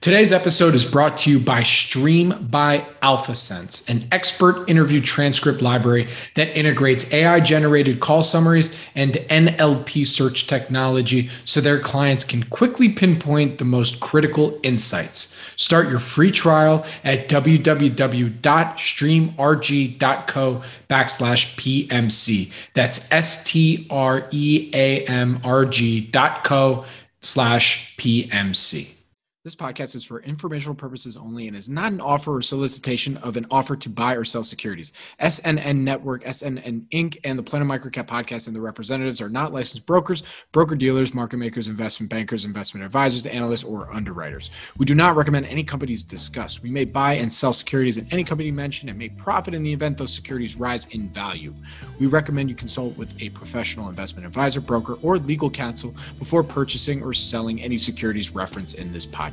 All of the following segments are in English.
Today's episode is brought to you by Stream by AlphaSense, an expert interview transcript library that integrates AI-generated call summaries and NLP search technology so their clients can quickly pinpoint the most critical insights. Start your free trial at www.streamrg.co/PMC. That's STREAMRG.co/PMC. This podcast is for informational purposes only and is not an offer or solicitation of an offer to buy or sell securities. SNN Network, SNN Inc., and the Planet Microcap Podcast and the representatives are not licensed brokers, broker-dealers, market makers, investment bankers, investment advisors, analysts, or underwriters. We do not recommend any companies discussed. We may buy and sell securities in any company mentioned and may profit in the event those securities rise in value. We recommend you consult with a professional investment advisor, broker, or legal counsel before purchasing or selling any securities referenced in this podcast.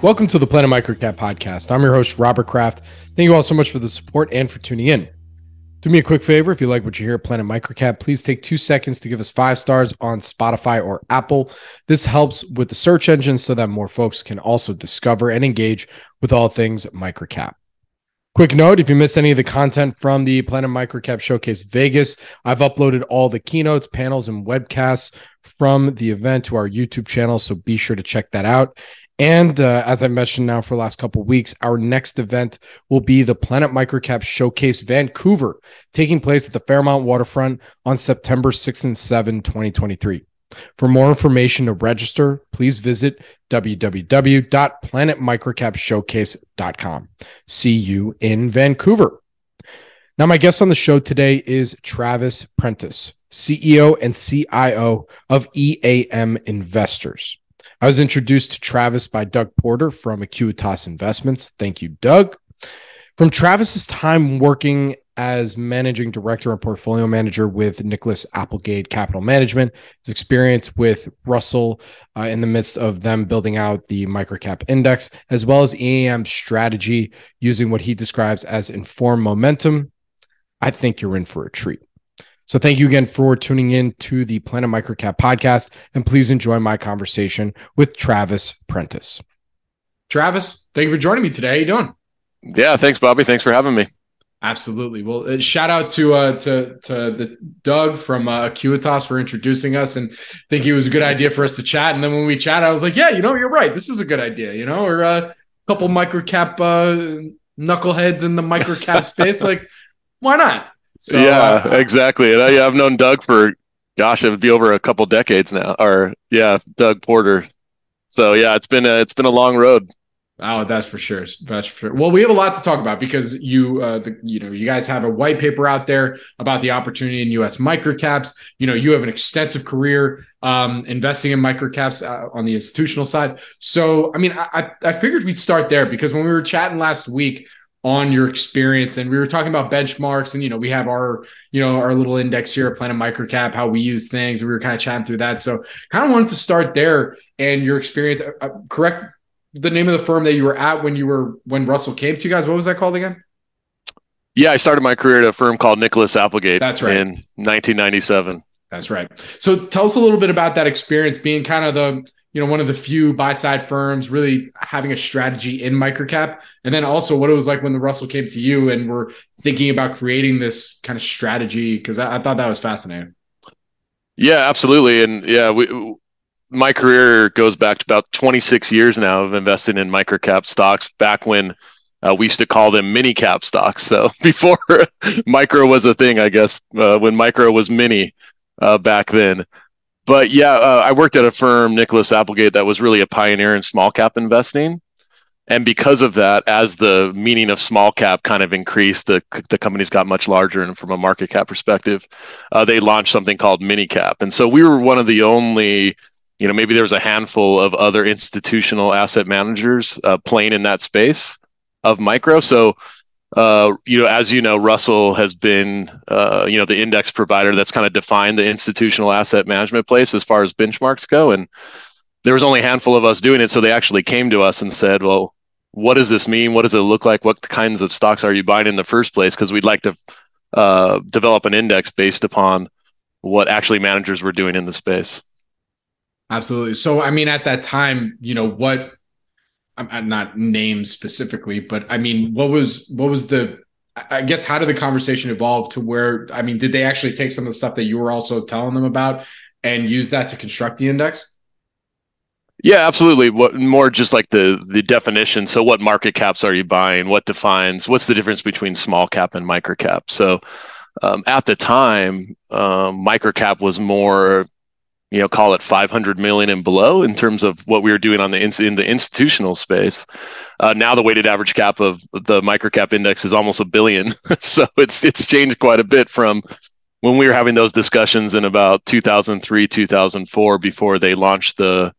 Welcome to the Planet Microcap Podcast. I'm your host, Robert Kraft. Thank you all so much for the support and for tuning in. Do me a quick favor. If you like what you hear at Planet Microcap, please take 2 seconds to give us 5 stars on Spotify or Apple. This helps with the search engine so that more folks can also discover and engage with all things microcap. Quick note, if you missed any of the content from the Planet Microcap Showcase Vegas, I've uploaded all the keynotes, panels, and webcasts from the event to our YouTube channel, so be sure to check that out. And as I mentioned now for the last couple of weeks, our next event will be the Planet Microcap Showcase Vancouver, taking place at the Fairmont Waterfront on September 6 and 7, 2023. For more information to register, please visit www.planetmicrocapshowcase.com. See you in Vancouver. Now, my guest on the show today is Travis Prentice, CEO and CIO of EAM Investors. I was introduced to Travis by Doug Porter from Acuitas Investments. Thank you, Doug. From Travis's time working as managing director and portfolio manager with Nicholas Applegate Capital Management, his experience with Russell in the midst of them building out the microcap index, as well as EAM strategy using what he describes as informed momentum, I think you're in for a treat. So thank you again for tuning in to the Planet Microcap Podcast, and please enjoy my conversation with Travis Prentice. Travis, thank you for joining me today. How you doing? Yeah, thanks, Bobby. Thanks for having me. Absolutely. Well, shout out to Doug from Acuitas for introducing us, and I think it was a good idea for us to chat. And then when we chat, I was like, yeah, you know, you're right. This is a good idea. You know, we're a couple microcap knuckleheads in the microcap space. Like, why not? So, yeah, exactly. And I've known Doug for, gosh, it would be over a couple decades now. Or yeah, Doug Porter. So yeah, it's been a long road. Oh, that's for sure. That's for sure. Well, we have a lot to talk about because you guys have a white paper out there about the opportunity in U.S. microcaps. You know, you have an extensive career investing in microcaps on the institutional side. So, I mean, I figured we'd start there because when we were chatting last week on your experience, and we were talking about benchmarks, and, you know, we have our, you know, our little index here at Planet Microcap, how we use things, and we were kind of chatting through that. So kind of wanted to start there and your experience. Correct the name of the firm that you were at when Russell came to you guys. What was that called again? Yeah, I started my career at a firm called Nicholas Applegate. That's right. In 1997. That's right. So tell us a little bit about that experience being kind of the, you know, one of the few buy-side firms really having a strategy in microcap, and then also what it was like when the Russell came to you and we're thinking about creating this kind of strategy, because I thought that was fascinating. Yeah, absolutely. And yeah, my career goes back to about 26 years now of investing in microcap stocks, back when we used to call them mini cap stocks. So before micro was a thing, I guess, when micro was mini back then. But yeah, I worked at a firm, Nicholas Applegate, that was really a pioneer in small cap investing. And because of that, as the meaning of small cap kind of increased, the companies got much larger. And from a market cap perspective, they launched something called mini cap. And so we were one of the only, you know, maybe there was a handful of other institutional asset managers playing in that space of micro. So, you know, as you know, Russell has been, you know, the index provider that's kind of defined the institutional asset management place as far as benchmarks go. And there was only a handful of us doing it. So they actually came to us and said, well, what does this mean? What does it look like? What kinds of stocks are you buying in the first place? Because we'd like to develop an index based upon what actually managers were doing in the space. Absolutely. So, I mean, at that time, you know, what I'm not names specifically, but I mean, what was the, I guess, how did the conversation evolve to where, I mean, did they actually take some of the stuff that you were also telling them about and use that to construct the index? Yeah, absolutely. What more, just like the definition. So what market caps are you buying? What defines, what's the difference between small cap and micro cap? So at the time, micro cap was more, call it 500 million and below in terms of what we were doing on the in the institutional space. Now the weighted average cap of the microcap index is almost $1 billion. So it's changed quite a bit from when we were having those discussions in about 2003, 2004, before they launched the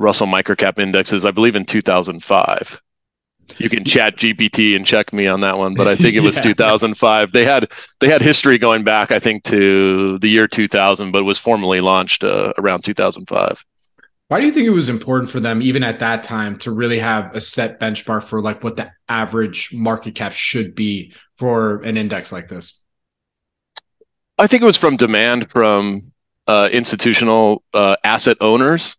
Russell microcap indexes, I believe in 2005. You can chat GPT and check me on that one, but I think it was 2005. They had history going back, I think, to the year 2000, but it was formally launched around 2005. Why do you think it was important for them, even at that time, to really have a set benchmark for like what the average market cap should be for an index like this? I think it was from demand from institutional asset owners,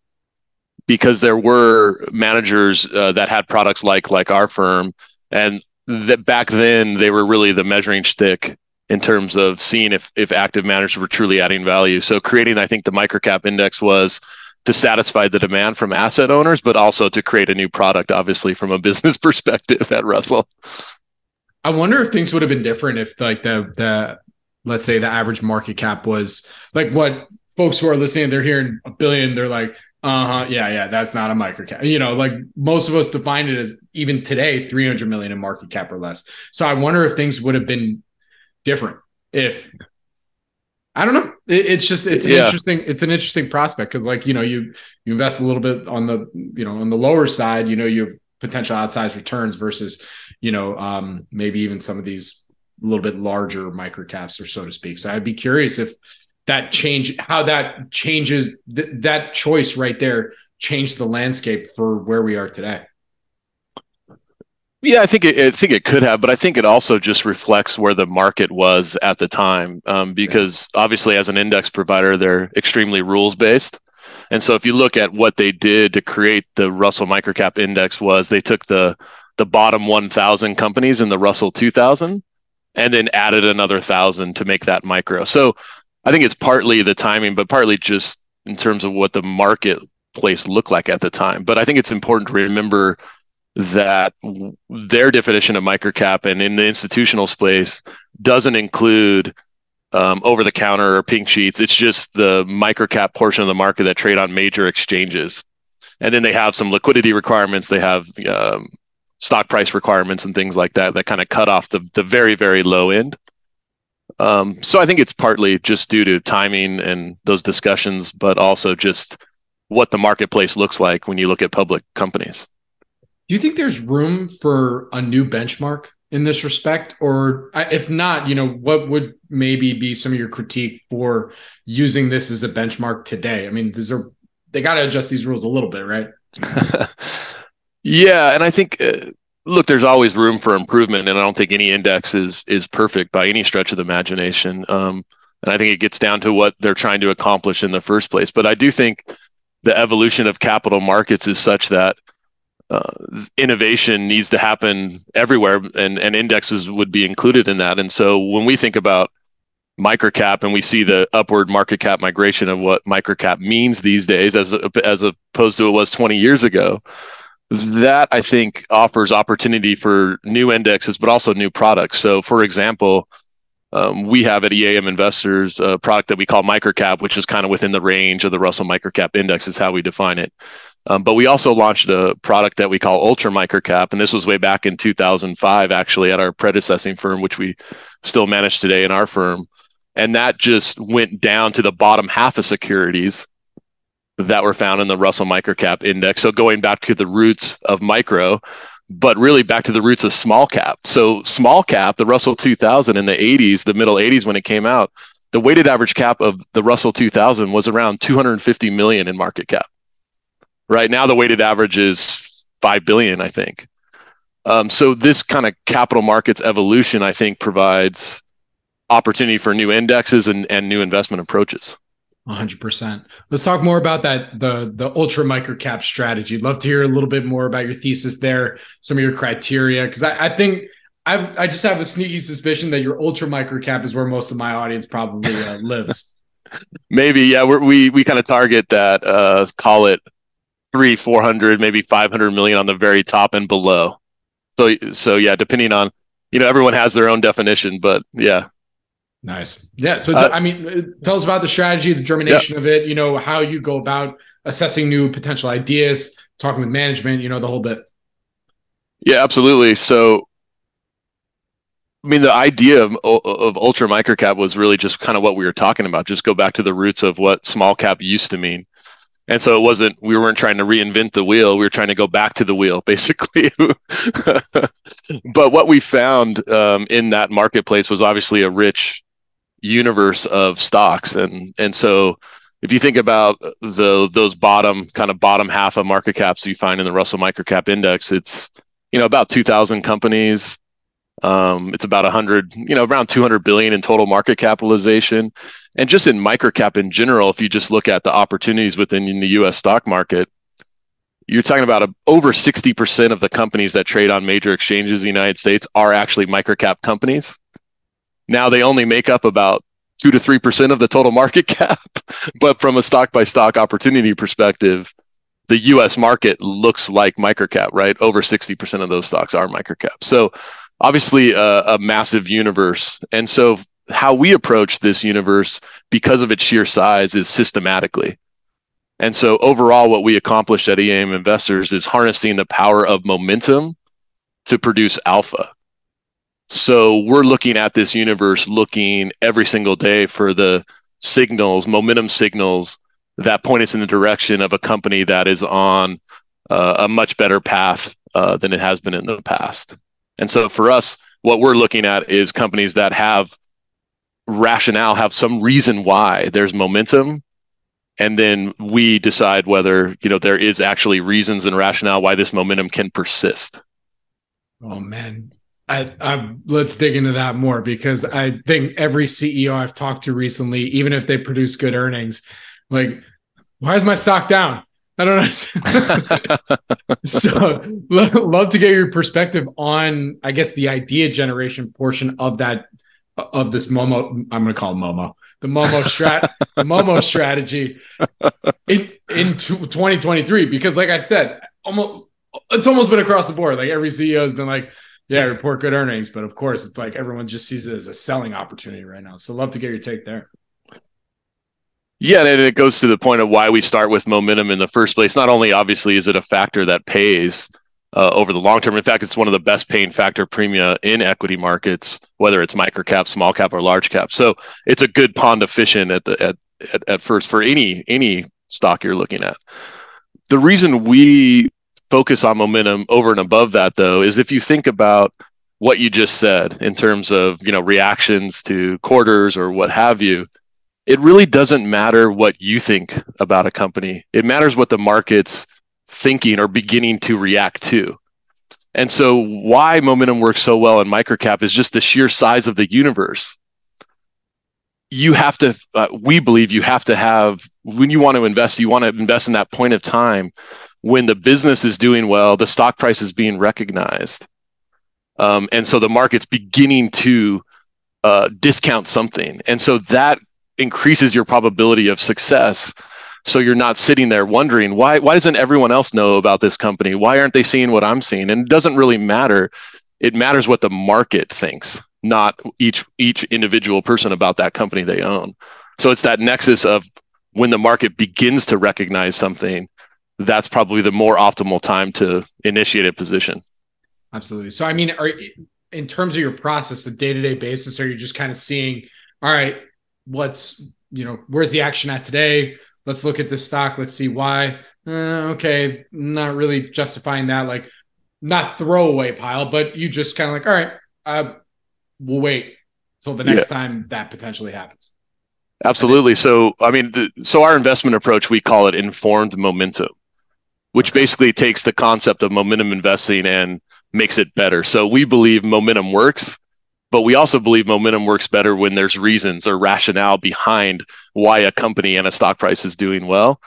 because there were managers that had products like our firm, and that back then they were really the measuring stick in terms of seeing if active managers were truly adding value. So creating, I think, the microcap index was to satisfy the demand from asset owners, but also to create a new product, obviously, from a business perspective at Russell. I wonder if things would have been different if like the let's say the average market cap was like what folks who are listening, they're hearing $1 billion, they're like, yeah, that's not a microcap. Like most of us define it as, even today, 300 million in market cap or less. So I wonder if things would have been different if, I don't know. It's an interesting prospect. Cause like, you invest a little bit on the, on the lower side, you have potential outsized returns versus, maybe even some of these a little bit larger microcaps, or so to speak. So I'd be curious if that choice right there changed the landscape for where we are today. Yeah, I think it could have, but I think it also just reflects where the market was at the time, because obviously as an index provider, they're extremely rules based. And so if you look at what they did to create the Russell Microcap Index, was they took the bottom 1,000 companies in the Russell 2000 and then added another 1,000 to make that micro. So I think it's partly the timing, but partly just in terms of what the marketplace looked like at the time. But I think it's important to remember that their definition of microcap and in the institutional space doesn't include over-the-counter or pink sheets. It's just the microcap portion of the market that trade on major exchanges. And then they have some liquidity requirements. They have stock price requirements and things like that kind of cut off the very, very low end. So I think it's partly just due to timing and those discussions, but also just what the marketplace looks like when you look at public companies. Do you think there's room for a new benchmark in this respect? Or if not, what would maybe be some of your critique for using this as a benchmark today? I mean, they got to adjust these rules a little bit, right? Yeah. And I think... look, there's always room for improvement, and I don't think any index is perfect by any stretch of the imagination. And I think it gets down to what they're trying to accomplish in the first place. But I do think the evolution of capital markets is such that innovation needs to happen everywhere, and indexes would be included in that. And so when we think about microcap and we see the upward market cap migration of what microcap means these days, as opposed to it was 20 years ago, that I think offers opportunity for new indexes, but also new products. So for example, we have at EAM Investors a product that we call microcap, which is kind of within the range of the Russell microcap index is how we define it. But we also launched a product that we call ultra microcap. And this was way back in 2005, actually, at our predecessing firm, which we still manage today in our firm. And that just went down to the bottom half of securities that were found in the Russell microcap index. So going back to the roots of micro, but really back to the roots of small cap. So small cap, the Russell 2000 in the 80s, the middle 80s when it came out, the weighted average cap of the Russell 2000 was around 250 million in market cap. Right now, the weighted average is 5 billion, I think. So this kind of capital markets evolution, I think, provides opportunity for new indexes and new investment approaches. 100%. Let's talk more about that, the ultra microcap strategy. I'd love to hear a little bit more about your thesis there, some of your criteria, because I think I just have a sneaky suspicion that your ultra microcap is where most of my audience probably lives. Maybe, yeah. We kind of target that, call it 300, 400, maybe 500 million on the very top and below. So yeah, depending on, you know, everyone has their own definition, but yeah. Nice. Yeah. So, I mean, tell us about the strategy, the germination of it, you know, how you go about assessing new potential ideas, talking with management, you know, the whole bit. Yeah, absolutely. So, I mean, the idea of ultra microcap was really just kind of what we were talking about. Just go back to the roots of what small cap used to mean. And so it wasn't, we weren't trying to reinvent the wheel. We were trying to go back to the wheel, basically. But what we found in that marketplace was obviously a rich universe of stocks. And so if you think about those bottom half of market caps you find in the Russell Microcap Index, it's, you know, about 2,000 companies. It's about 100, you know, around 200 billion in total market capitalization. And just in microcap in general, if you just look at the opportunities within in the U.S. stock market, you're talking about over 60% of the companies that trade on major exchanges in the United States are actually microcap companies. Now they only make up about 2 to 3% of the total market cap, but from a stock by stock opportunity perspective, the U.S. market looks like microcap, right? Over 60% of those stocks are microcap. So obviously a massive universe. And so how we approach this universe, because of its sheer size, is systematically. And so overall, what we accomplished at EAM Investors is harnessing the power of momentum to produce alpha. So we're looking at this universe, looking every single day for the signals, momentum signals that point us in the direction of a company that is on a much better path than it has been in the past. And so for us, what we're looking at is companies that have rationale, have some reason why there's momentum. And then we decide whether, you know, there is actually reasons and rationale why this momentum can persist. Oh, man. Let's dig into that more, because I think every CEO I've talked to recently, even if they produce good earnings, like, why is my stock down? I don't know. So love to get your perspective on, I guess, the idea generation portion of that, of this Momo, I'm going to call it Momo, the Momo strat, the Momo strategy in 2023, because like I said, it's almost been across the board. Like every CEO has been like, yeah, report good earnings. But of course it's like, everyone just sees it as a selling opportunity right now. So love to get your take there. Yeah, and it goes to the point of why we start with momentum in the first place. Not only, obviously, is it a factor that pays over the long term. In fact, it's one of the best paying factor premia in equity markets, whether it's microcap, small cap, or large cap. So it's a good pond to fish in at first for any stock you're looking at. The reason we focus on momentum over and above that, though, is if you think about what you just said in terms of, you know, reactions to quarters or what have you, it really doesn't matter what you think about a company. It matters what the market's thinking or beginning to react to. And so why momentum works so well in microcap is just the sheer size of the universe. You have to, we believe you have to have, when you want to invest in that point of time when the business is doing well, the stock price is being recognized. And so the market's beginning to discount something. And so that increases your probability of success. So you're not sitting there wondering, why doesn't everyone else know about this company? Why aren't they seeing what I'm seeing? And it doesn't really matter. It matters what the market thinks, not each individual person about that company they own. So it's that nexus of when the market begins to recognize something, that's probably the more optimal time to initiate a position. Absolutely. So I mean, in terms of your process, the day-to-day basis, are you just kind of seeing, all right, where's the action at today? Let's look at this stock. Let's see why. Okay. Not really justifying that, like not throwaway pile, but you just kind of like, all right, we'll wait till the next time that potentially happens. Absolutely. So, I mean, so our investment approach, we call it informed momentum, which basically takes the concept of momentum investing and makes it better. So we believe momentum works But we also believe momentum works better when there's reasons or rationale behind why a company and a stock price is doing well.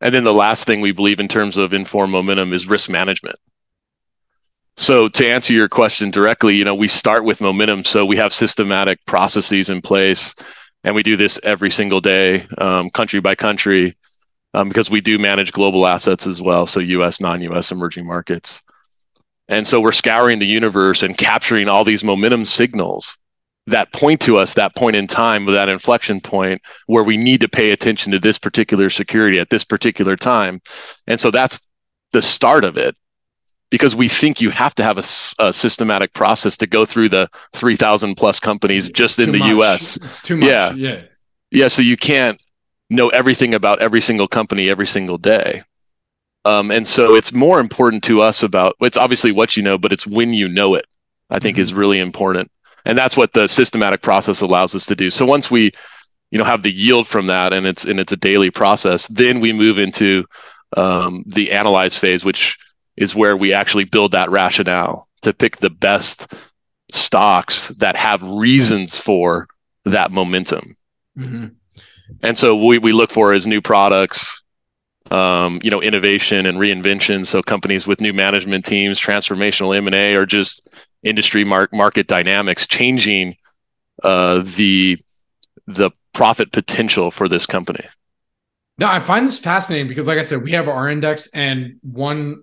And then the last thing we believe in terms of informed momentum is risk management. So to answer your question directly, you know, we start with momentum. So we have systematic processes in place, and we do this every single day, country by country, because we do manage global assets as well. So US, non-US, emerging markets. And so we're scouring the universe and capturing all these momentum signals that point to us, that point in time, that inflection point where we need to pay attention to this particular security at this particular time. And so that's the start of it, because we think you have to have a systematic process to go through the 3,000 plus companies just in the US. It's too much. Yeah. So you can't know everything about every single company every single day. And so it's more important to us about, it's obviously what you know, but it's when you know it, I think, is really important. And that's what the systematic process allows us to do. So once we, you know, have the yield from that, and it's a daily process, then we move into the analyze phase, which is where we actually build that rationale to pick the best stocks that have reasons for that momentum. Mm-hmm. And so we look for is new products, you know, innovation and reinvention. So companies with new management teams, transformational M&A, or just industry market dynamics changing the profit potential for this company. Now, I find this fascinating because, like I said, we have our index, and one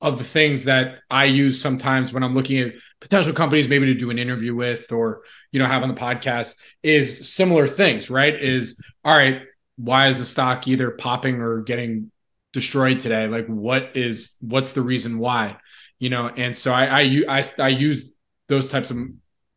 of the things that I use sometimes when I'm looking at potential companies maybe to do an interview with, or, you know, have on the podcast, is similar things, right? Is, all right, why is the stock either popping or getting destroyed today? Like, what's the reason why, you know? And so I use those types of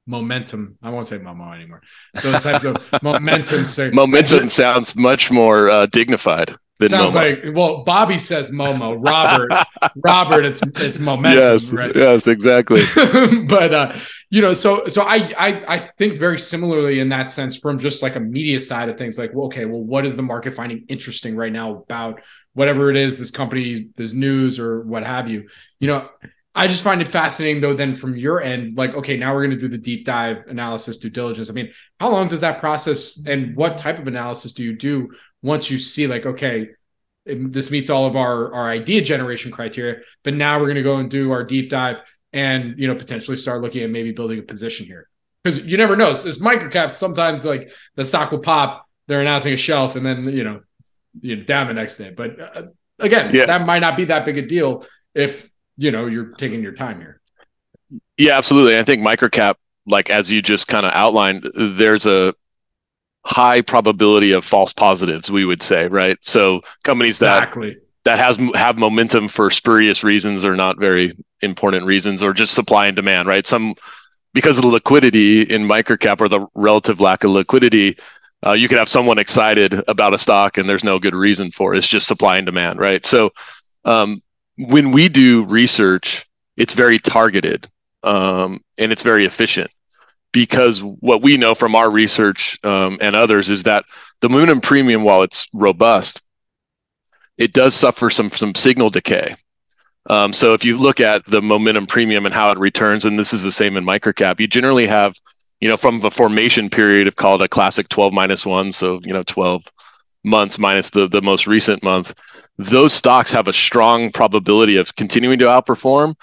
momentum. I won't say Momo anymore. Those types of momentum. Momentum sounds much more dignified than sounds Momo. Like, well, Bobby says Momo, Robert, it's momentum. Yes, right? Yes, exactly. But, you know, so I think very similarly in that sense from just like a media side of things, like, well, okay, well, what is the market finding interesting right now about whatever it is, this company, this news, or what have you? You know, I just find it fascinating though, then from your end, like, okay, now we're going to do the deep dive analysis, due diligence. I mean, how long does that process, and what type of analysis do you do once you see like, okay, this meets all of our idea generation criteria, but now we're going to go and do our deep dive and, you know, potentially start looking at maybe building a position here? Because you never know. So this microcap, sometimes like the stock will pop, they're announcing a shelf, and then, you know down the next day. But again, yeah, that might not be that big a deal if, you know, you're taking your time here. Yeah, absolutely. I think microcap, like as you just kind of outlined, there's a high probability of false positives, we would say, right? So companies that have momentum for spurious reasons or not very important reasons, or just supply and demand, right? Because of the liquidity in microcap, or the relative lack of liquidity, you could have someone excited about a stock and there's no good reason for it. It's just supply and demand, right? So when we do research, it's very targeted and it's very efficient, because what we know from our research and others is that the momentum premium, while it's robust, it does suffer some signal decay. So if you look at the momentum premium and how it returns, and this is the same in microcap, you generally have, you know, from the formation period of called a classic 12-1, so, you know, 12 months minus the most recent month, those stocks have a strong probability of continuing to outperform,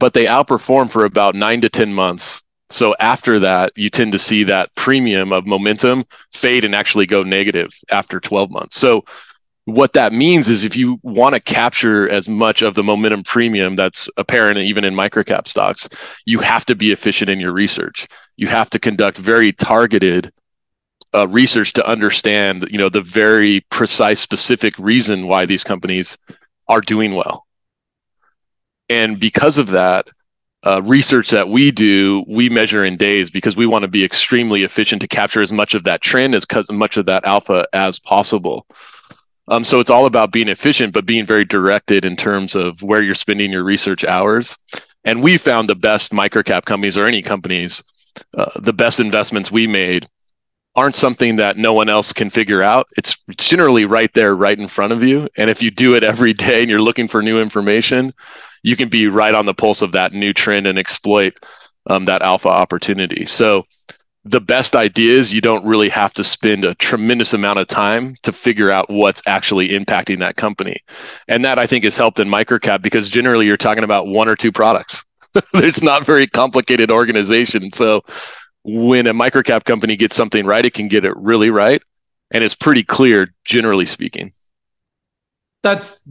but they outperform for about 9 to 10 months. So after that, you tend to see that premium of momentum fade and actually go negative after 12 months. So what that means is if you want to capture as much of the momentum premium that's apparent even in microcap stocks, you have to be efficient in your research. You have to conduct very targeted research to understand, you know, the very precise, specific reason why these companies are doing well. And because of that, research that we do, we measure in days, because we want to be extremely efficient to capture as much of that trend, as much of that alpha as possible. So it's all about being efficient, but being very directed in terms of where you're spending your research hours. And we found the best microcap companies, or any companies, the best investments we made aren't something that no one else can figure out. It's generally right there, right in front of you. And if you do it every day and you're looking for new information, you can be right on the pulse of that new trend and exploit that alpha opportunity. So the best ideas, you don't really have to spend a tremendous amount of time to figure out what's actually impacting that company. And that, I think, has helped in microcap because generally you're talking about one or two products. It's not very complicated organization. So when a microcap company gets something right, it can get it really right. And it's pretty clear, generally speaking. That's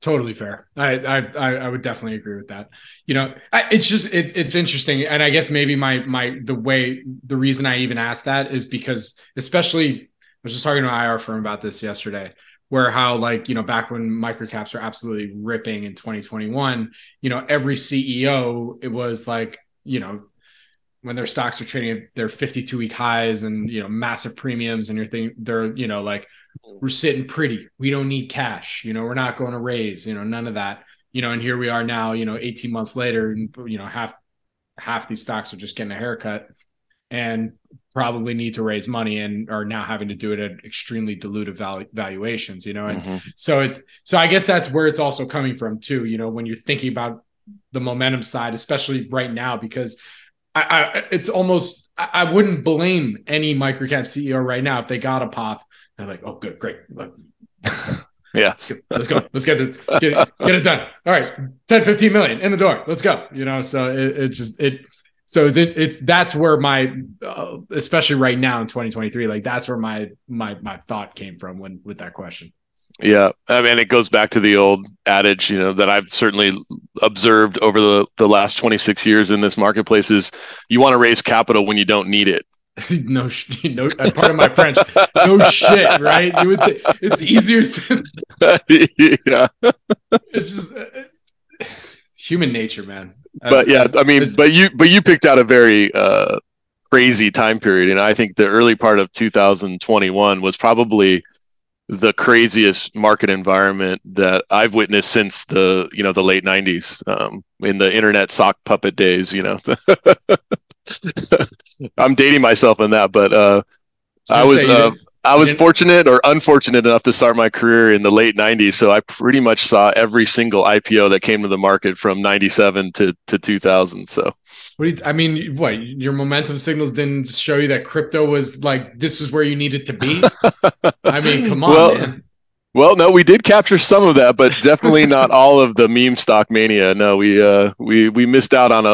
totally fair. I would definitely agree with that. You know, it's interesting. And I guess maybe the reason I even asked that is because, especially, I was just talking to an IR firm about this yesterday, where how, like, you know, back when microcaps were absolutely ripping in 2021, you know, every CEO, it was like, you know, when their stocks are trading at their 52-week highs and, you know, massive premiums, and they're, you know, like, we're sitting pretty, we don't need cash, you know, we're not going to raise, you know, none of that, you know. And here we are now, you know, 18 months later, and, you know, half these stocks are just getting a haircut and probably need to raise money and are now having to do it at extremely dilutive valuations, you know. And so I guess that's where it's also coming from too, you know, when you're thinking about the momentum side, especially right now, because I wouldn't blame any microcap CEO right now if they got a pop. They're like, oh, good, great. Let's go. Yeah. Let's go. Let's get this. Get it done. All right. 10, 15 million in the door. Let's go. You know, so that's where my, especially right now in 2023, like that's where my thought came from with that question. Yeah. I mean, it goes back to the old adage, you know, that I've certainly observed over the last 26 years in this marketplace is you want to raise capital when you don't need it. No, part of my French. No shit, right? You would it's easier. Yeah, it's just human nature, man. But you picked out a very crazy time period, and I think the early part of 2021 was probably the craziest market environment that I've witnessed since the late 90s, in the internet sock puppet days, you know. I'm dating myself in that, but I was fortunate or unfortunate enough to start my career in the late 90s, so I pretty much saw every single IPO that came to the market from 97 to 2000. So your momentum signals didn't show you that crypto was like, this is where you needed to be? I mean, come on, man. Well, no, we did capture some of that, but definitely not all of the meme stock mania. No, we missed out on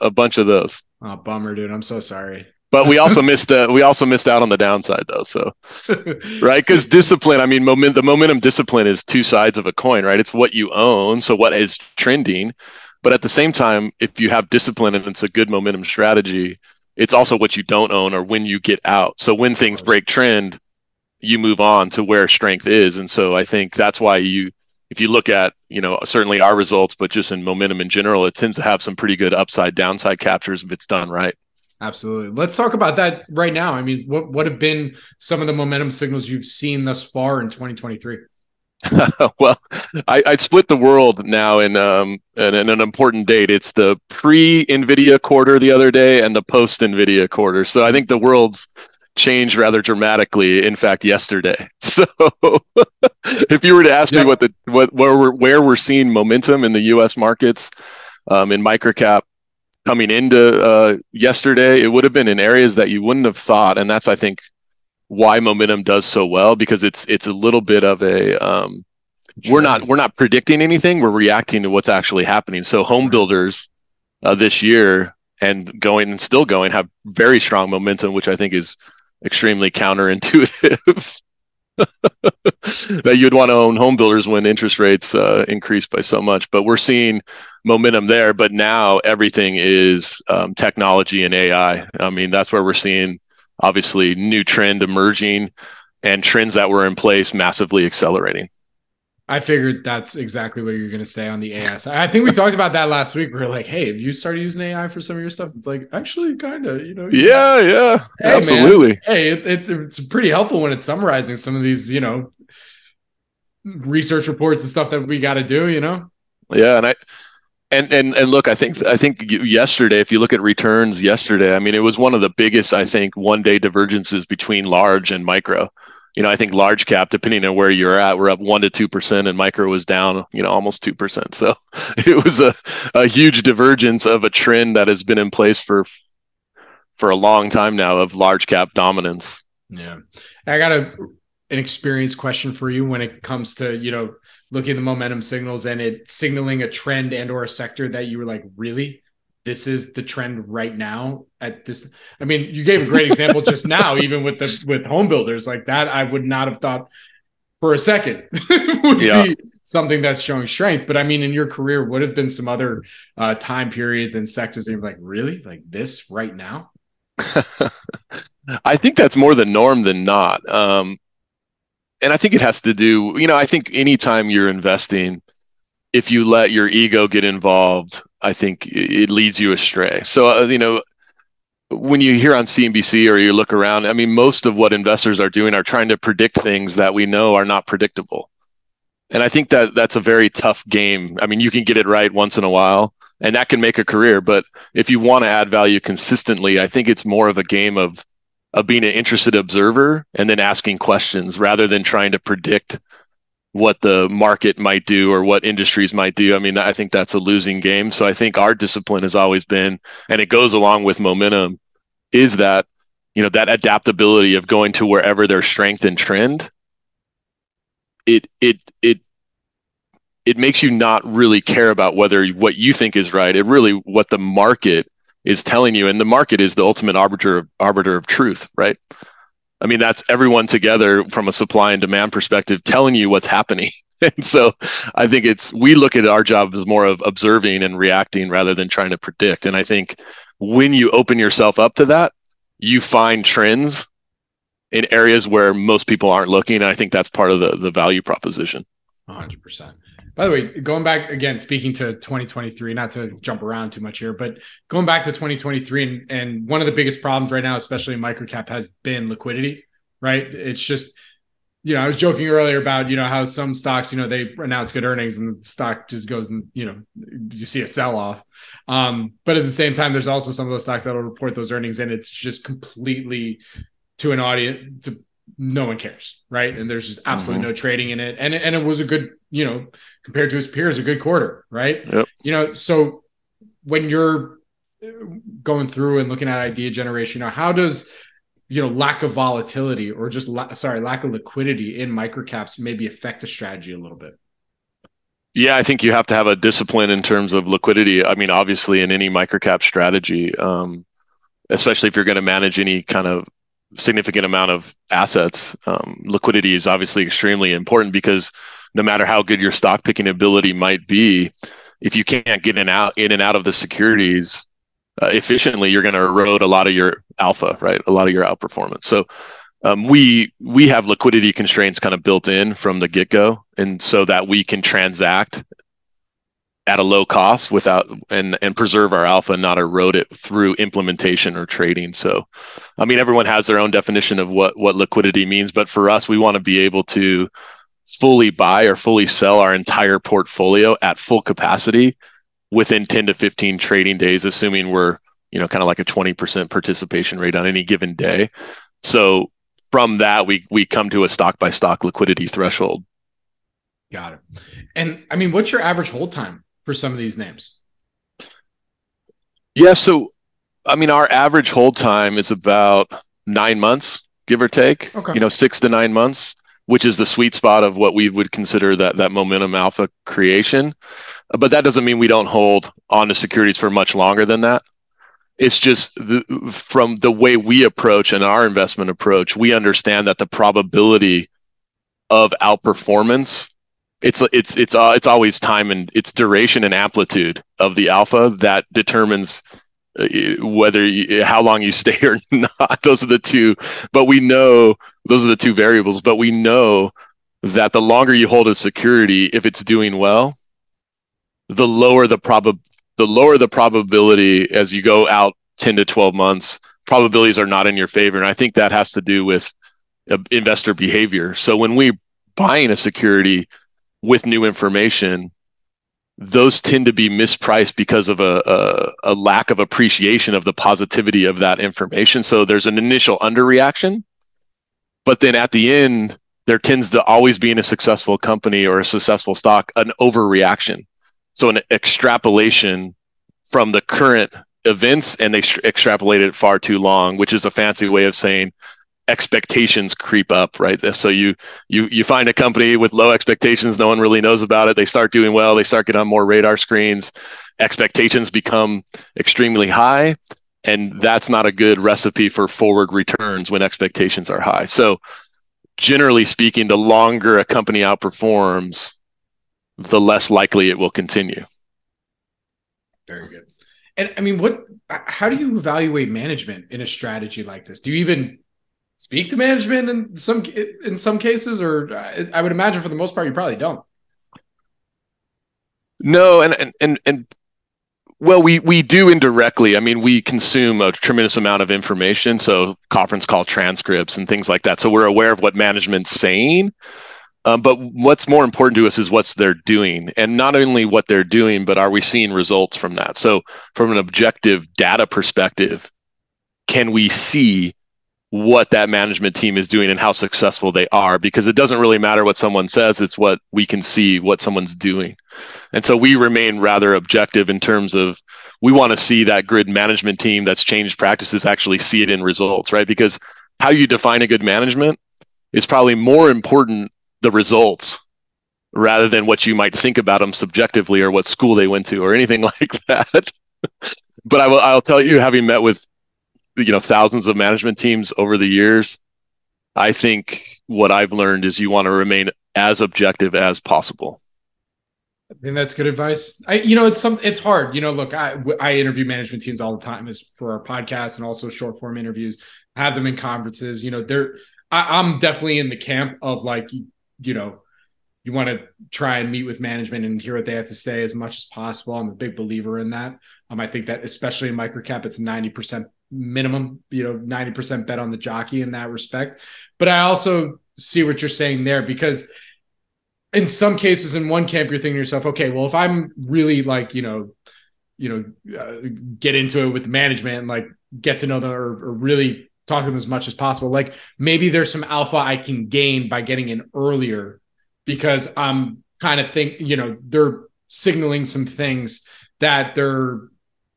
a bunch of those. Oh, bummer, dude. I'm so sorry. But we also missed out on the downside, though. So, right? Because discipline, I mean, the momentum discipline is two sides of a coin, right? It's what you own, so what is trending. But at the same time, if you have discipline and it's a good momentum strategy, it's also what you don't own or when you get out. So when things break trend, you move on to where strength is. And so I think that's why if you look at, you know, certainly our results, but just in momentum in general, it tends to have some pretty good upside downside captures if it's done right. Absolutely. Let's talk about that right now. I mean, what have been some of the momentum signals you've seen thus far in 2023? Well, I'd split the world now in an important date. It's the pre-NVIDIA quarter the other day and the post-NVIDIA quarter. So I think the world's changed rather dramatically, in fact, yesterday. So if you were to ask me where we're seeing momentum in the US markets, in microcap coming into yesterday, it would have been in areas that you wouldn't have thought. And that's, I think, why momentum does so well, because it's a little bit of a we're not predicting anything, we're reacting to what's actually happening. So home builders this year and still going have very strong momentum, which I think is extremely counterintuitive that you'd want to own home builders when interest rates increase by so much. But we're seeing momentum there. But now everything is technology and AI. I mean, that's where we're seeing obviously new trend emerging and trends that were in place massively accelerating. I figured that's exactly what you're going to say on the AI side. I think we talked about that last week. We were like, hey, have you started using AI for some of your stuff? It's like, actually, kind of, you know. Yeah. Hey, absolutely. Man. Hey, it's pretty helpful when it's summarizing some of these, you know, research reports and stuff that we got to do, you know? Yeah. And look, I think yesterday, if you look at returns yesterday, I mean, it was one of the biggest, I think, one-day divergences between large and micro. you know, I think large cap, depending on where you're at, we're up 1 to 2%, and micro was down, you know, almost 2%. So it was a huge divergence of a trend that has been in place for a long time now of large cap dominance. Yeah. I got an experience question for you when it comes to, you know, looking at the momentum signals and it signaling a trend and or a sector that you were like, really? This is the trend right now at this. I mean, you gave a great example just now, even with home builders like that, I would not have thought for a second would be something that's showing strength. But I mean, in your career, would have been some other time periods and sectors that you're like, really? Like this right now? I think that's more the norm than not. And I think it has to do, you know, I think anytime you're investing, if you let your ego get involved, I think it leads you astray. So, you know, when you hear on CNBC or you look around, I mean, most of what investors are doing are trying to predict things that we know are not predictable. And I think that that's a very tough game. I mean, you can get it right once in a while, and that can make a career. But if you want to add value consistently, I think it's more of a game of being an interested observer and then asking questions rather than trying to predict what the market might do or what industries might do. I mean, I think that's a losing game. So I think our discipline has always been, and it goes along with momentum, is that, you know, that adaptability of going to wherever there's strength and trend, it makes you not really care about whether what you think is right. It really what the market is telling you, and the market is the ultimate arbiter of truth, right? I mean, that's everyone together from a supply and demand perspective telling you what's happening. And so I think we look at our job as more of observing and reacting rather than trying to predict. And I think when you open yourself up to that, you find trends in areas where most people aren't looking. And I think that's part of the value proposition. 100%. By the way, going back again, speaking to 2023, not to jump around too much here, but going back to 2023 and one of the biggest problems right now, especially in microcap, has been liquidity, right? It's just, you know, I was joking earlier about, you know, how some stocks, you know, they announce good earnings and the stock just goes and, you know, you see a sell-off. But at the same time, there's also some of those stocks that'll report those earnings and it's just completely to an audience, to no one cares, right? And there's just absolutely no trading in it. And it was a good, you know, compared to his peers, a good quarter, right? Yep. You know, so when you're going through and looking at idea generation, you know, how does, you know, lack of volatility or just lack of liquidity in microcaps maybe affect the strategy a little bit? Yeah, I think you have to have a discipline in terms of liquidity. I mean, obviously in any microcap strategy, especially if you're going to manage any kind of significant amount of assets, liquidity is obviously extremely important because no matter how good your stock picking ability might be, if you can't get in and out of the securities efficiently, you're going to erode a lot of your alpha, right? A lot of your outperformance. So we have liquidity constraints kind of built in from the get-go, and so that we can transact at a low cost without and preserve our alpha, not erode it through implementation or trading. So, I mean, everyone has their own definition of what liquidity means, but for us, we want to be able to fully buy or fully sell our entire portfolio at full capacity within 10 to 15 trading days, assuming we're, you know, kind of like a 20% participation rate on any given day. So from that, we come to a stock by stock liquidity threshold. Got it. And I mean, what's your average hold time for some of these names? Yeah. So, I mean, our average hold time is about 9 months, give or take, okay, you know, 6 to 9 months, which is the sweet spot of what we would consider that momentum alpha creation. But that doesn't mean we don't hold on to securities for much longer than that. It's just from the way we approach and our investment approach, we understand that the probability of outperformance, it's always time, and it's duration and amplitude of the alpha that determines how long you stay or not. Those are the two variables, but we know that the longer you hold a security, if it's doing well, the lower the probability as you go out 10 to 12 months, probabilities are not in your favor. And I think that has to do with investor behavior. So when we're buying a security with new information, those tend to be mispriced because of a lack of appreciation of the positivity of that information. So there's an initial underreaction, But then at the end, there tends to always be in a successful company or a successful stock, an overreaction. So an extrapolation from the current events, and they extrapolate it far too long, which is a fancy way of saying expectations creep up, right? So you find a company with low expectations, no one really knows about it. They start doing well, they start getting on more radar screens. Expectations become extremely high, and that's not a good recipe for forward returns when expectations are high. So generally speaking, the longer a company outperforms, the less likely it will continue. Very good. And I mean, how do you evaluate management in a strategy like this? Do you even speak to management in some cases, or I would imagine for the most part, you probably don't. No. And well, we do indirectly. I mean, we consume a tremendous amount of information. So conference call transcripts and things like that. So we're aware of what management's saying. But what's more important to us is what's they're doing, and not only what they're doing, but are we seeing results from that? So from an objective data perspective, can we see what that management team is doing and how successful they are? Because it doesn't really matter what someone says, it's what we can see, what someone's doing. And so we remain rather objective in terms of, we want to see that good management team that's changed practices actually see it in results, right? Because how you define a good management is probably more important, the results, rather than what you might think about them subjectively or what school they went to or anything like that. But I'll tell you, having met with, you know, thousands of management teams over the years, I think what I've learned is you want to remain as objective as possible. I think that's good advice. It's hard. You know, look, I interview management teams all the time, is for our podcast and also short form interviews, have them in conferences. You know, I'm definitely in the camp of like, you know, you want to try and meet with management and hear what they have to say as much as possible. I'm a big believer in that. I think that especially in microcap, it's 90% minimum, you know, 90% bet on the jockey in that respect. But I also see what you're saying there, because in some cases, in one camp, you're thinking to yourself, okay, well, if I'm really like, get into it with the management and like get to know them or really talk to them as much as possible, like maybe there's some alpha I can gain by getting in earlier, because I'm kind of they're signaling some things that their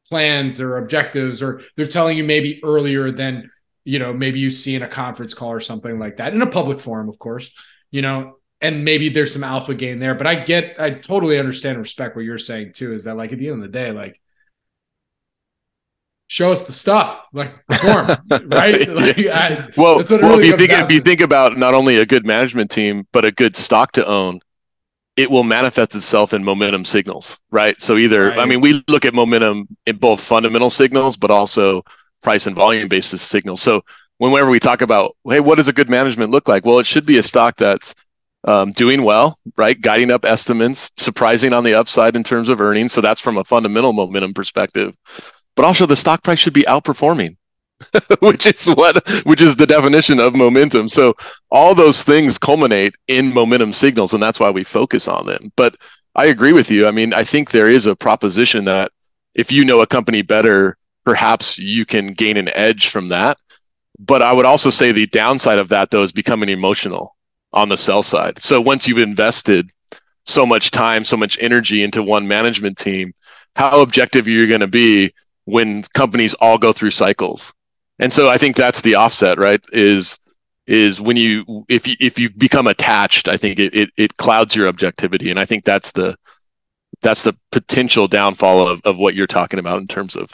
plans or objectives, or they're telling you maybe earlier than, you know, maybe you see in a conference call or something like that, in a public forum, of course, you know, and maybe there's some alpha gain there. But I totally understand and respect what you're saying too, is that like at the end of the day, like, show us the stuff, like perform, right? Like, if you think about not only a good management team, but a good stock to own, it will manifest itself in momentum signals, right? So we look at momentum in both fundamental signals, but also price and volume basis signals. So whenever we talk about, hey, what does a good management look like? Well, it should be a stock that's doing well, right? Guiding up estimates, surprising on the upside in terms of earnings. So that's from a fundamental momentum perspective. But also the stock price should be outperforming, which is the definition of momentum. So all those things culminate in momentum signals, and that's why we focus on them. But I agree with you. I mean, I think there is a proposition that if you know a company better, perhaps you can gain an edge from that. But I would also say the downside of that, though, is becoming emotional on the sell side. So once you've invested so much time, so much energy into one management team, how objective are you going to be when companies all go through cycles? And so I think that's the offset, right? Is when if you become attached, I think it clouds your objectivity. And I think that's the potential downfall of what you're talking about in terms of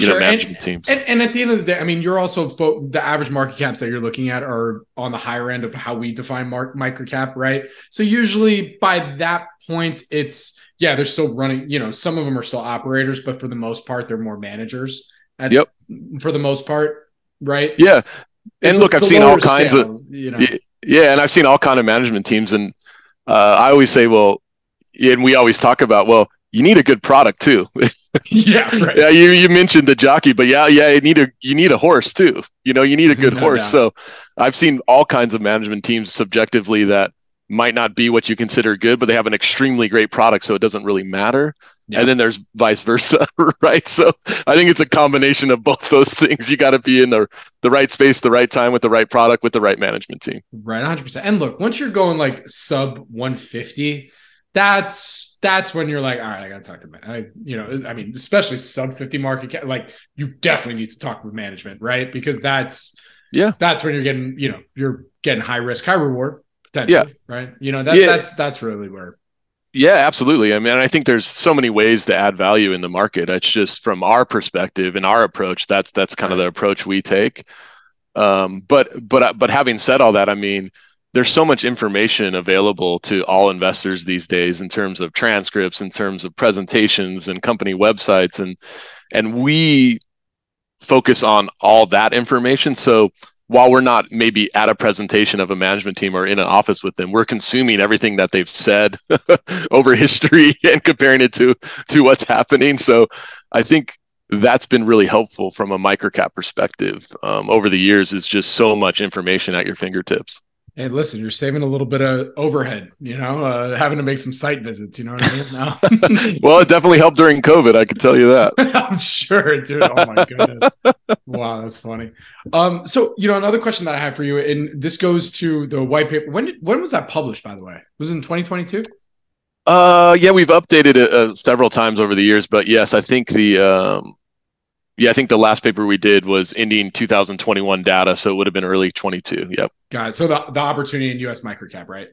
management teams. And at the end of the day, I mean, you're also the average market caps that you're looking at are on the higher end of how we define microcap, right? So usually by that point, they're still running, you know, some of them are still operators, but for the most part, they're more managers. Yep. For the most part, right? Yeah. And look, I've seen all kinds of, you know. Yeah. And I've seen all kinds of management teams. And I always say, well, and we always talk about, well, you need a good product too. Yeah. Right. Yeah. You mentioned the jockey, but yeah. You need a horse too. You know, you need a good horse. Yeah. So I've seen all kinds of management teams subjectively that might not be what you consider good, but they have an extremely great product, so it doesn't really matter. Yeah. And then there's vice versa, right? So I think it's a combination of both those things. You got to be in the right space, the right time, with the right product, with the right management team. Right, 100%. And look, once you're going like sub 150, that's when you're like, all right, I got to talk to management. I mean, especially sub 50 market cap, like you definitely need to talk with management, right? Because that's when you're getting, you're getting high risk, high reward potentially, right? That's really where. Yeah, absolutely. I mean, I think there's so many ways to add value in the market. It's just from our perspective and our approach, that's kind of the approach we take. But having said all that, I mean, there's so much information available to all investors these days in terms of transcripts, in terms of presentations and company websites. And we focus on all that information. So while we're not maybe at a presentation of a management team or in an office with them, we're consuming everything that they've said over history and comparing it to what's happening. So I think that's been really helpful from a microcap perspective over the years. Is just so much information at your fingertips. Hey, listen, you're saving a little bit of overhead, having to make some site visits, you know what I mean? No. Well, it definitely helped during COVID. I can tell you that. I'm sure it did. Oh my goodness. Wow. That's funny. So, another question that I have for you, and this goes to the white paper. When was that published, by the way? Was it in 2022? Yeah, we've updated it several times over the years, but yes, I think the last paper we did was ending 2021 data, so it would have been early 22. Yep. Got it. So the opportunity in U.S. microcap, right?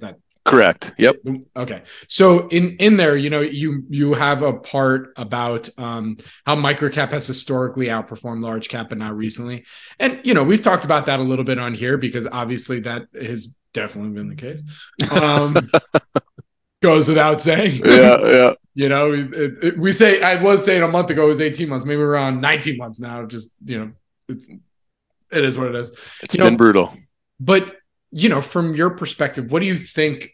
Correct. Yep. Okay. So in there, you have a part about how microcap has historically outperformed large cap, but not recently. And we've talked about that a little bit on here because obviously that has definitely been the case. Goes without saying. Yeah. We say, I was saying a month ago, it was 18 months. Maybe we're around 19 months now. Just, it is what it is. It's been brutal. But, from your perspective, what do you think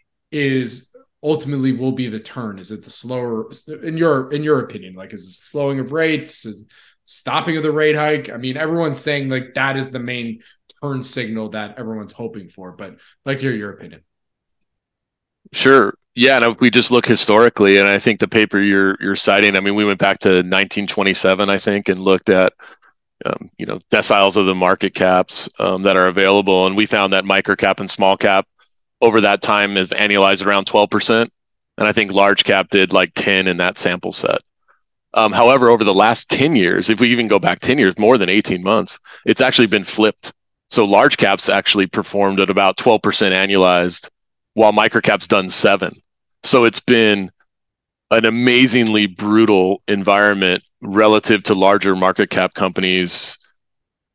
ultimately will be the turn? Is it the slower, in your opinion, like, is it slowing of rates? Is it stopping of the rate hike? I mean, everyone's saying like that is the main turn signal that everyone's hoping for, but I'd like to hear your opinion. Sure. Yeah, and if we just look historically, and I think the paper you're citing, I mean, we went back to 1927, I think, and looked at deciles of the market caps that are available, and we found that microcap and small cap over that time is annualized around 12%, and I think large cap did like 10 in that sample set. However, over the last 10 years, if we even go back 10 years, more than 18 months, it's actually been flipped. So large caps actually performed at about 12% annualized, while microcap's done 7%. So it's been an amazingly brutal environment relative to larger market cap companies,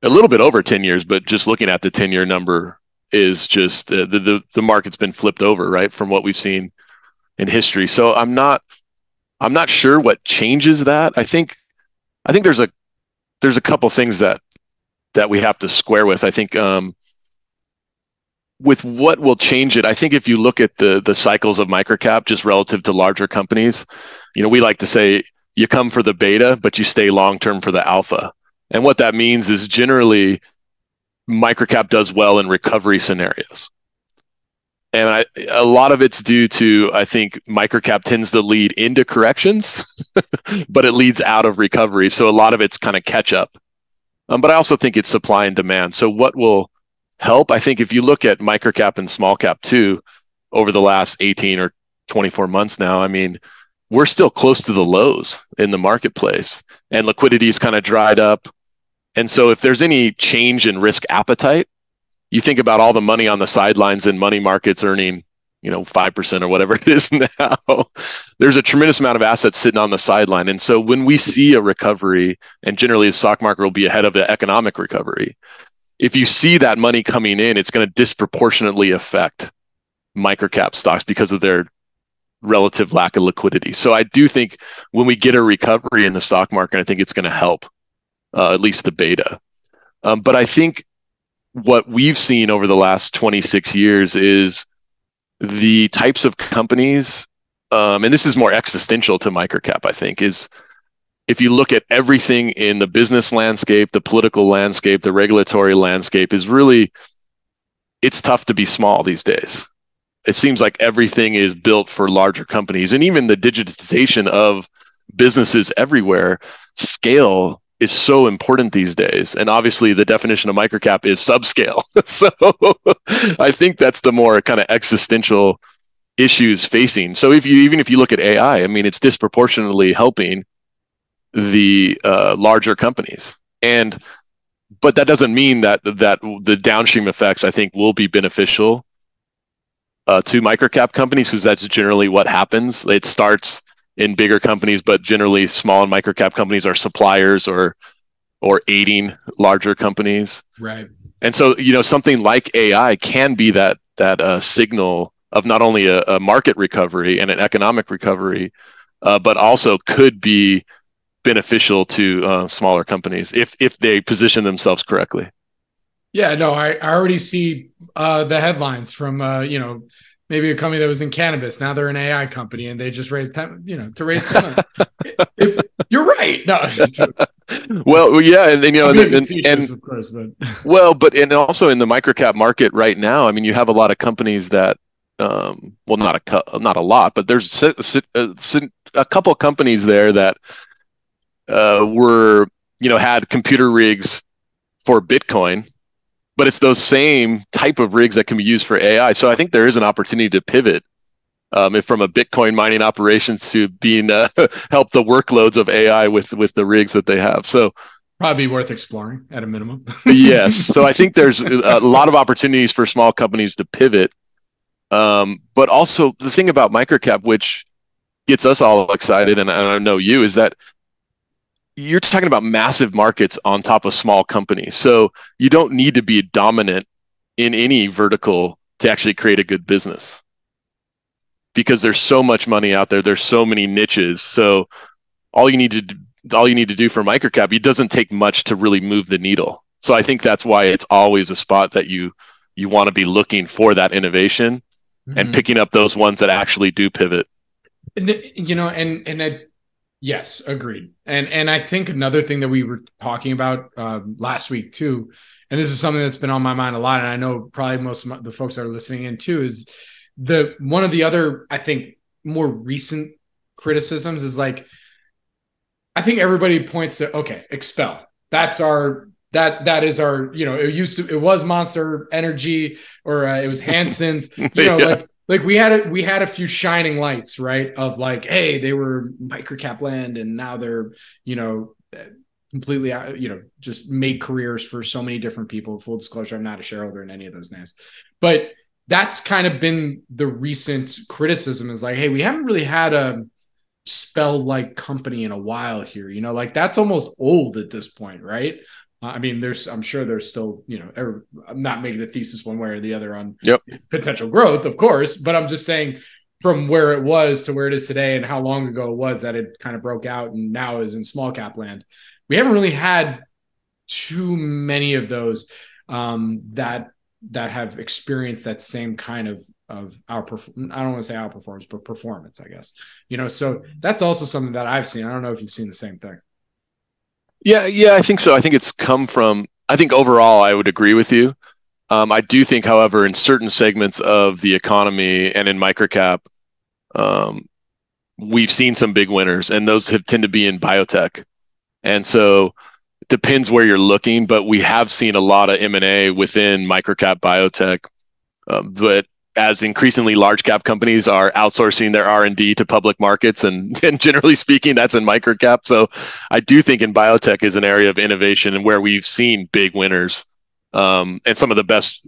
a little bit over 10 years, but just looking at the 10-year number is just the market's been flipped over, right, from what we've seen in history. So I'm not sure what changes that. I think there's a couple things that we have to square with. I think with what will change it, I think if you look at the cycles of microcap just relative to larger companies, we like to say you come for the beta, but you stay long-term for the alpha. And what that means is generally microcap does well in recovery scenarios. And a lot of it's due to, I think, microcap tends to lead into corrections, but it leads out of recovery. So a lot of it's kind of catch up. But I also think it's supply and demand. So what will help? I think if you look at microcap and small cap too, over the last 18 or 24 months now, I mean, we're still close to the lows in the marketplace and liquidity is kind of dried up. And so if there's any change in risk appetite, you think about all the money on the sidelines in money markets earning, 5% or whatever it is now, there's a tremendous amount of assets sitting on the sideline. And so when we see a recovery, and generally the stock market will be ahead of the economic recovery, if you see that money coming in, it's going to disproportionately affect microcap stocks because of their relative lack of liquidity. So I do think when we get a recovery in the stock market, I think it's going to help at least the beta. But I think what we've seen over the last 26 years is the types of companies, and this is more existential to microcap, I think, is if you look at everything in the business landscape, the political landscape, the regulatory landscape, is really, it's tough to be small these days. It seems like everything is built for larger companies. And even the digitization of businesses everywhere, scale is so important these days. And obviously the definition of microcap is subscale. So I think that's the more kind of existential issues facing. So if you, even if you look at AI, I mean, it's disproportionately helping the larger companies. And, but that doesn't mean that, the downstream effects, I think, will be beneficial to microcap companies, because that's generally what happens. It starts in bigger companies, but generally small and microcap companies are suppliers or aiding larger companies. Right. And so, you know, something like AI can be that signal of not only a market recovery and an economic recovery, but also could be beneficial to smaller companies if they position themselves correctly. Yeah, no, I already see the headlines from, you know, maybe a company that was in cannabis. Now they're an AI company, and they just raised time, you know, to raise time. You're right. No. Well, yeah, and you know, and of course, but well, but and also in the microcap market right now, I mean, you have a lot of companies that, well, not a lot, but there's a couple of companies there that were, you know, had computer rigs for Bitcoin. But it's those same type of rigs that can be used for AI. So I think there is an opportunity to pivot from a Bitcoin mining operations to being help the workloads of AI with the rigs that they have. So probably worth exploring at a minimum. Yes. So I think there's a lot of opportunities for small companies to pivot. But also the thing about microcap, which gets us all excited, and I know you, is that you're talking about massive markets on top of small companies. So you don't need to be dominant in any vertical to actually create a good business, because there's so much money out there. There's so many niches. So all you need to do for microcap, it doesn't take much to really move the needle. So I think that's why it's always a spot that you want to be looking for that innovation, mm-hmm. and picking up those ones that actually do pivot. You know, and I, yes, agreed. And I think another thing that we were talking about last week too, and this is something that's been on my mind a lot, and I know probably most of the folks that are listening in too, is one of the other, I think, more recent criticisms is, like, I think everybody points to, okay, Expel. That's our, that is our, you know, it was Monster Energy, or it was Hansen's, you know, yeah. Like we had a few shining lights, right? Of like, hey, they were microcap land, and now they're, you know, completely, you know, just made careers for so many different people. Full disclosure, I'm not a shareholder in any of those names, but that's kind of been the recent criticism, is like, hey, we haven't really had a Spell-like company in a while here. You know, like that's almost old at this point, right? I mean, I'm sure there's still, you know, I'm not making a thesis one way or the other on its potential growth, of course, but I'm just saying from where it was to where it is today and how long ago it was that it kind of broke out and now is in small cap land. We haven't really had too many of those that have experienced that same kind of I don't want to say outperformance, but performance, I guess. You know, so that's also something that I've seen. I don't know if you've seen the same thing. Yeah, I think so. I think it's come from, I think overall, I would agree with you. I do think, however, in certain segments of the economy and in microcap, we've seen some big winners, and those tend to be in biotech. And so it depends where you're looking, but we have seen a lot of M&A within microcap biotech. But as increasingly large cap companies are outsourcing their R&D to public markets, and generally speaking, that's in microcap. So I do think in biotech is an area of innovation and where we've seen big winners, and some of the best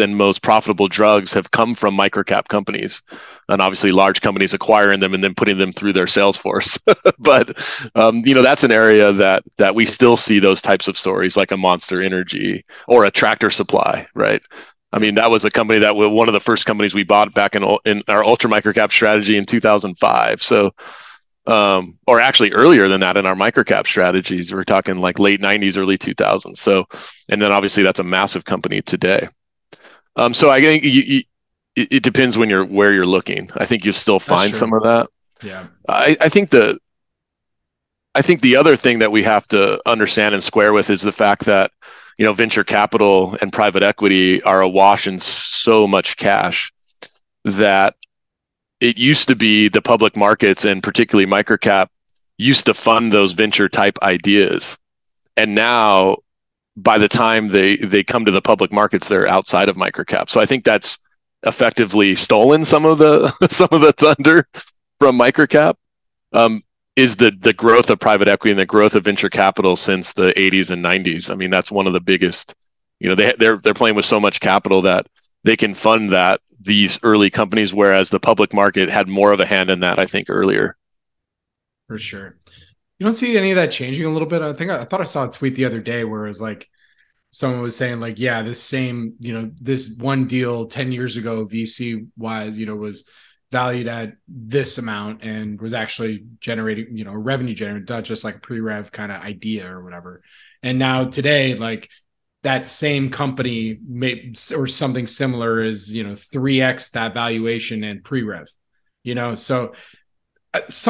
and most profitable drugs have come from microcap companies, and obviously large companies acquiring them and then putting them through their sales force. But you know, that's an area that we still see those types of stories, like a Monster Energy or a Tractor Supply, right? I mean, that was a company that was one of the first companies we bought back in our ultra microcap strategy in 2005. So, or actually earlier than that in our microcap strategies, we're talking like late 90s, early 2000s. So, and then obviously that's a massive company today. So I think it depends where you're looking. I think you'll still find some of that. Yeah. I think the other thing that we have to understand and square with is the fact that, you know, venture capital and private equity are awash in so much cash that it used to be the public markets, and particularly microcap, used to fund those venture type ideas. And now by the time they come to the public markets, they're outside of microcap. So I think that's effectively stolen some of the thunder from microcap. Is the growth of private equity and the growth of venture capital since the 80s and 90s. I mean, that's one of the biggest, you know, they're playing with so much capital that they can fund that these early companies, whereas the public market had more of a hand in that, I think, earlier. For sure. You don't see any of that changing a little bit. I thought I saw a tweet the other day where it was like, someone was saying like, yeah, this same, you know, this one deal 10 years ago, VC wise, you know, was valued at this amount and was actually generating, you know, revenue generated, not just like pre-rev kind of idea or whatever. And now today, like that same company may, or something similar is, you know, 3x that valuation and pre-rev, you know? So those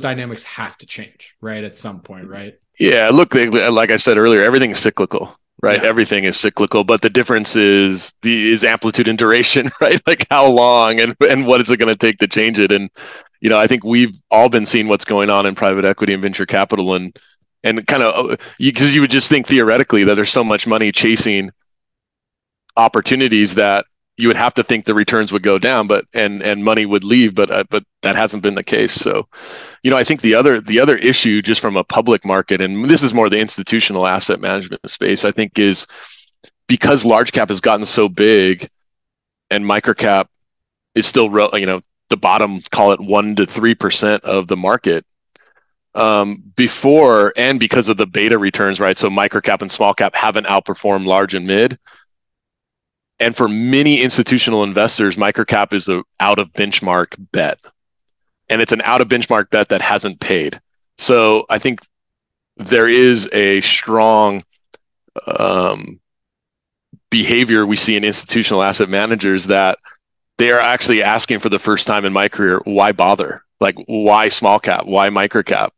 dynamics have to change, right? At some point, right? Yeah. Look, like I said earlier, everything is cyclical. Right. Yeah. Everything is cyclical, but the difference is amplitude and duration, right? Like how long and what is it going to take to change it? And, you know, I think we've all been seeing what's going on in private equity and venture capital and kind of, because you would just think theoretically that there's so much money chasing opportunities that you would have to think the returns would go down, but, and money would leave, but that hasn't been the case. So, you know, I think the other issue just from a public market, and this is more the institutional asset management space, I think is because large cap has gotten so big and microcap is still, you know, the bottom, call it 1 to 3% of the market before, and because of the beta returns, right? So microcap and small cap haven't outperformed large and mid. And for many institutional investors, microcap is an out-of-benchmark bet. And it's an out-of-benchmark bet that hasn't paid. So I think there is a strong behavior we see in institutional asset managers that they are actually asking for the first time in my career, why bother? Like, why small cap? Why microcap?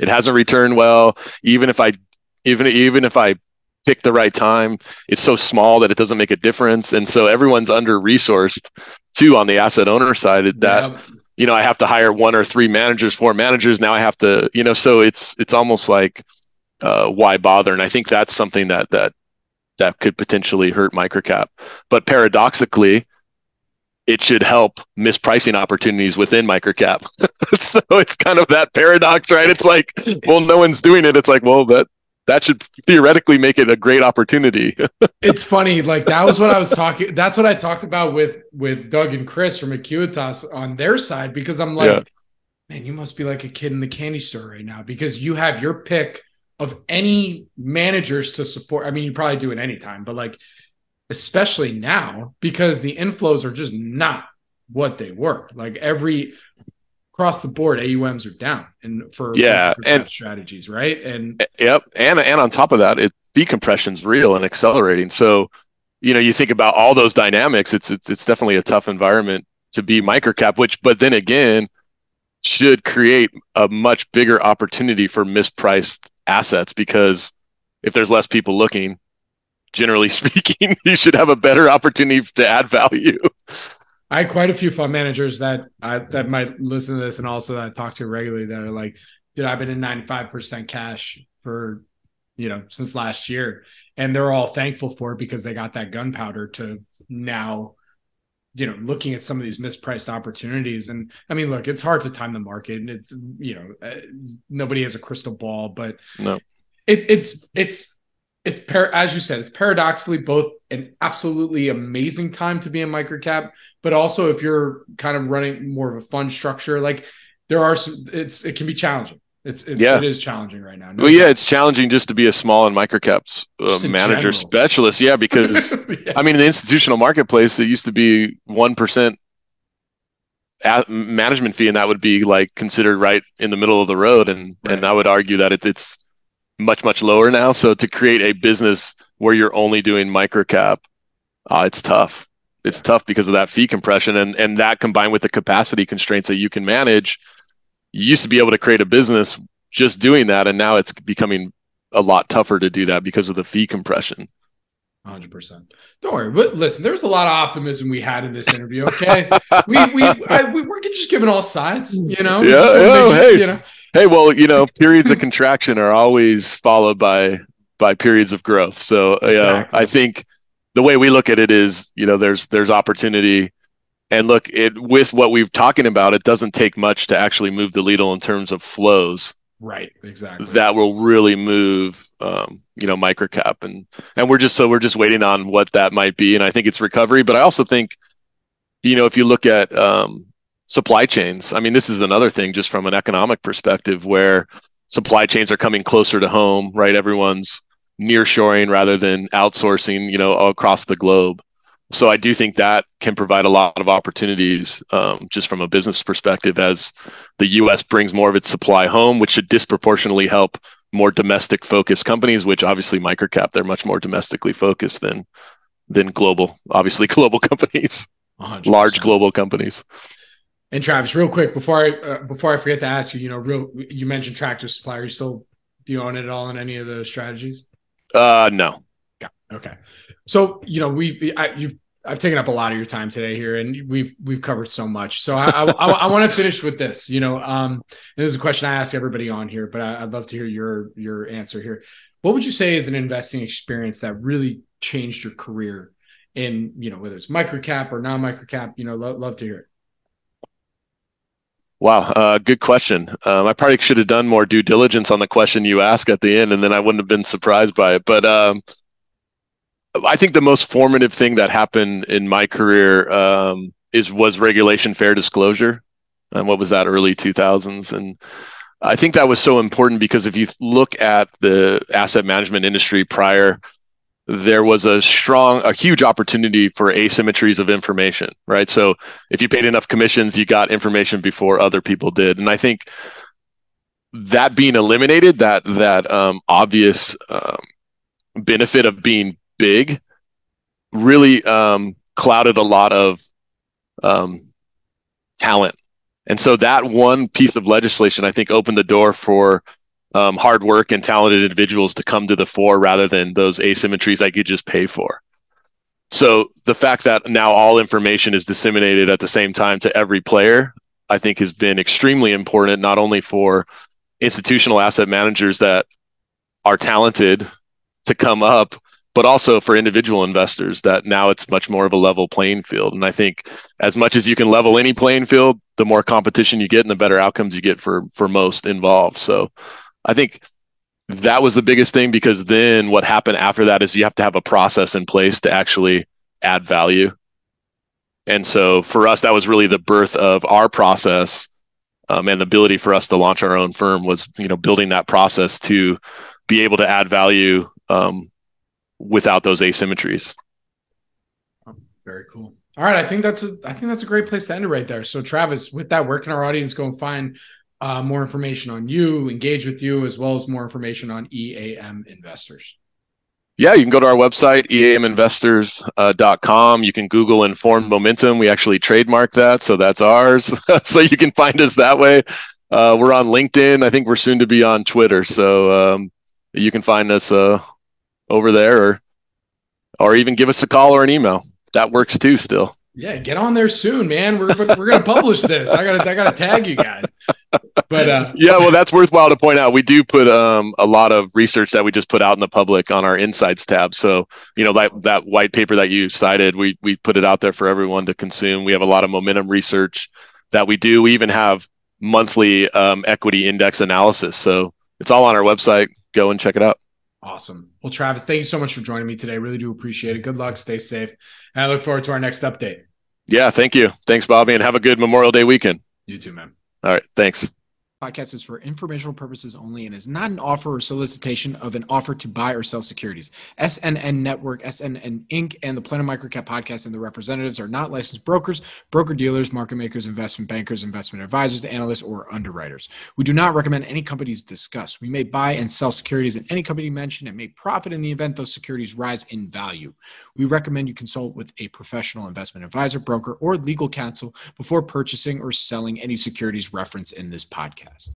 It hasn't returned well. Even if I pick the right time, it's so small that it doesn't make a difference. And so everyone's under-resourced too on the asset owner side that, yep. You know, I have to hire 1 or 3 managers, 4 managers. Now I have to, you know, so it's almost like, why bother? And I think that's something that could potentially hurt microcap, but paradoxically, it should help mispricing opportunities within microcap. So it's kind of that paradox, right? It's like, well, no one's doing it. It's like, well, that should theoretically make it a great opportunity. It's funny. Like that was what I was talking. That's what I talked about with Doug and Chris from Acuitas on their side, because I'm like, yeah. Man, you must be like a kid in the candy store right now because you have your pick of any managers to support. I mean, you probably do it anytime, but like, especially now because the inflows are just not what they were. Like across the board, AUMs are down, and for strategies, right? And yep, and on top of that, fee compression's real and accelerating. So, you know, you think about all those dynamics. It's definitely a tough environment to be microcap, but then again, should create a much bigger opportunity for mispriced assets because if there's less people looking, generally speaking, you should have a better opportunity to add value. I had quite a few fund managers that might listen to this and also that I talk to regularly that are like, dude, I've been in 95% cash for, you know, since last year. And they're all thankful for it because they got that gunpowder to now, you know, looking at some of these mispriced opportunities. And I mean, look, it's hard to time the market and it's, you know, nobody has a crystal ball, but no. As you said, it's paradoxically both an absolutely amazing time to be in microcap, but also if you're kind of running more of a fund structure, like there are some, it can be challenging. It is challenging right now. No well, doubt. Yeah, it's challenging just to be a small and microcaps manager specialist. Yeah, because yeah. I mean, in the institutional marketplace, it used to be 1% management fee, and that would be like considered right in the middle of the road. And I would argue that it's much, much lower now. So to create a business where you're only doing microcap, it's tough. It's tough because of that fee compression and that combined with the capacity constraints that you can manage. You used to be able to create a business just doing that. And now it's becoming a lot tougher to do that because of the fee compression. 100%. Don't worry. But listen, there was a lot of optimism we had in this interview. Okay, we were just giving all sides, you know. Well, you know, periods of contraction are always followed by periods of growth. So, I think the way we look at it is, you know, there's opportunity. And look, with what we've talking about, it doesn't take much to actually move the needle in terms of flows. Right, exactly. That will really move, you know, microcap, and we're just waiting on what that might be. And I think it's recovery, but I also think, you know, if you look at supply chains, I mean, this is another thing just from an economic perspective where supply chains are coming closer to home, right? Everyone's nearshoring rather than outsourcing, you know, all across the globe. So I do think that can provide a lot of opportunities just from a business perspective as the U.S. brings more of its supply home, which should disproportionately help more domestic focused companies, which obviously microcap, they're much more domestically focused than global, obviously global companies, 100%. Large global companies. And Travis, real quick, before I forget to ask you, you know, you mentioned Tractor Supply. Are you still, do you own it all in any of those strategies? No. Okay. So, you know, I've taken up a lot of your time today here, and we've covered so much. So I want to finish with this, you know, and this is a question I ask everybody on here, but I'd love to hear your answer here. What would you say is an investing experience that really changed your career in, you know, whether it's microcap or non-microcap, you know, love to hear it. Wow. Good question. I probably should have done more due diligence on the question you asked at the end, and then I wouldn't have been surprised by it. But, I think the most formative thing that happened in my career was Regulation Fair Disclosure. And what was that, early 2000s? And I think that was so important because if you look at the asset management industry prior, there was a huge opportunity for asymmetries of information, right? So if you paid enough commissions, you got information before other people did. And I think that being eliminated, that obvious benefit of being big really clouded a lot of talent. And so that one piece of legislation, I think, opened the door for hard work and talented individuals to come to the fore rather than those asymmetries I could just pay for. So the fact that now all information is disseminated at the same time to every player, I think has been extremely important, not only for institutional asset managers that are talented to come up, but also for individual investors that now it's much more of a level playing field. And I think as much as you can level any playing field, the more competition you get and the better outcomes you get for most involved. So I think that was the biggest thing, because then what happened after that is you have to have a process in place to actually add value. And so for us, that was really the birth of our process, and the ability for us to launch our own firm was, you know, building that process to be able to add value, without those asymmetries. Oh, very cool. All right. I think that's a great place to end it right there. So Travis, with that, where can our audience go and find more information on you, engage with you, as well as more information on EAM Investors? Yeah, you can go to our website, eaminvestors.com. You can Google Informed Momentum. We actually trademarked that, so that's ours. So you can find us that way. We're on LinkedIn. I think we're soon to be on Twitter. So you can find us over there, or even give us a call or an email. That works too still. Yeah, get on there soon, man. We're gonna publish this. I gotta tag you guys. But yeah, well, that's worthwhile to point out. We do put a lot of research that we just put out in the public on our insights tab. So, you know, that white paper that you cited, we put it out there for everyone to consume. We have a lot of momentum research that we do. We even have monthly equity index analysis. So it's all on our website. Go and check it out. Awesome. Well, Travis, thank you so much for joining me today. Really do appreciate it. Good luck. Stay safe. And I look forward to our next update. Yeah, thank you. Thanks, Bobby. And have a good Memorial Day weekend. You too, man. All right. Thanks. Podcast is for informational purposes only and is not an offer or solicitation of an offer to buy or sell securities. SNN Network, SNN Inc., and the Planet Microcap Podcast and the representatives are not licensed brokers, broker-dealers, market makers, investment bankers, investment advisors, analysts, or underwriters. We do not recommend any companies discussed. We may buy and sell securities in any company mentioned and may profit in the event those securities rise in value. We recommend you consult with a professional investment advisor, broker, or legal counsel before purchasing or selling any securities referenced in this podcast.